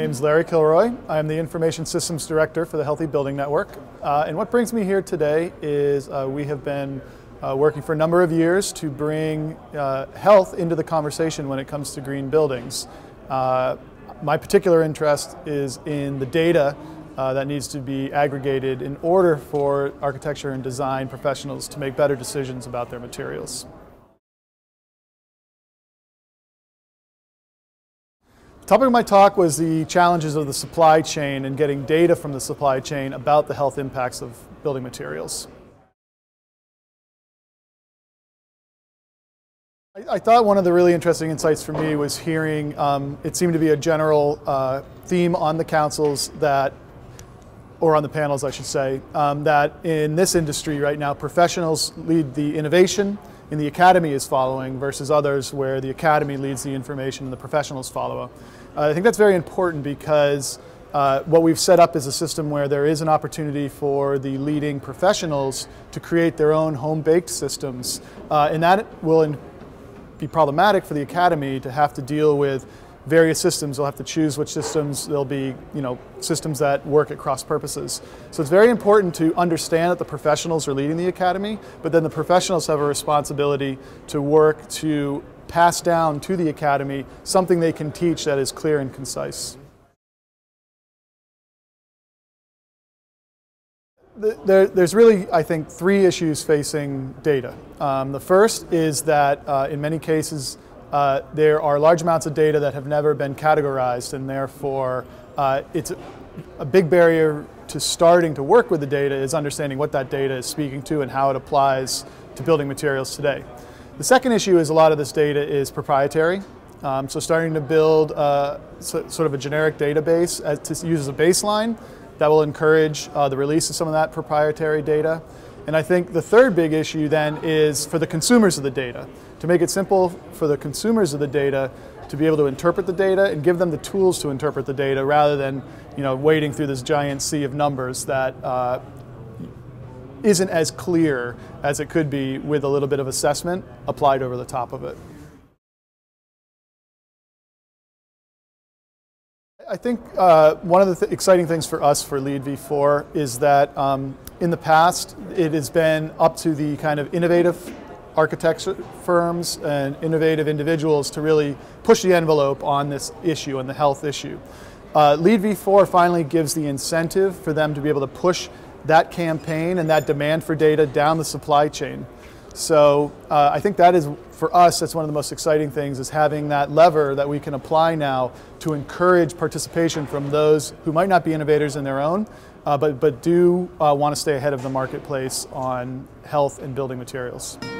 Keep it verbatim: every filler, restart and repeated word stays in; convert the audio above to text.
name's Larry Kilroy. I'm the Information Systems Director for the Healthy Building Network. Uh, and what brings me here today is uh, we have been uh, working for a number of years to bring uh, health into the conversation when it comes to green buildings. Uh, my particular interest is in the data uh, that needs to be aggregated in order for architecture and design professionals to make better decisions about their materials. The topic of my talk was the challenges of the supply chain and getting data from the supply chain about the health impacts of building materials. I, I thought one of the really interesting insights for me was hearing, um, it seemed to be a general uh, theme on the councils that, or on the panels I should say, um, that in this industry right now, professionals lead the innovation, and the academy is following, versus others where the academy leads the information and the professionals follow. Uh, I think that's very important because uh, what we've set up is a system where there is an opportunity for the leading professionals to create their own home-baked systems, uh, and that will in be problematic for the academy to have to deal with various systems. They'll have to choose which systems. They'll be, you know, systems that work at cross purposes. So it's very important to understand that the professionals are leading the academy, but then the professionals have a responsibility to work to pass down to the academy something they can teach that is clear and concise. There, there's really, I think, three issues facing data. Um, the first is that uh, in many cases, Uh, there are large amounts of data that have never been categorized, and therefore uh, it's a, a big barrier to starting to work with the data is understanding what that data is speaking to and how it applies to building materials today. The second issue is a lot of this data is proprietary, um, so starting to build uh, so, sort of a generic database as to use as a baseline that will encourage uh, the release of some of that proprietary data. And I think the third big issue then is for the consumers of the data, to make it simple for the consumers of the data to be able to interpret the data and give them the tools to interpret the data rather than, you know, wading through this giant sea of numbers that uh, isn't as clear as it could be with a little bit of assessment applied over the top of it. I think uh, one of the th exciting things for us for Lead V four is that um, in the past it has been up to the kind of innovative architecture firms and innovative individuals to really push the envelope on this issue and the health issue. Uh, Lead V four finally gives the incentive for them to be able to push that campaign and that demand for data down the supply chain. So uh, I think that is, for us, that's one of the most exciting things, is having that lever that we can apply now to encourage participation from those who might not be innovators in their own, uh, but, but do uh, want to stay ahead of the marketplace on health and building materials.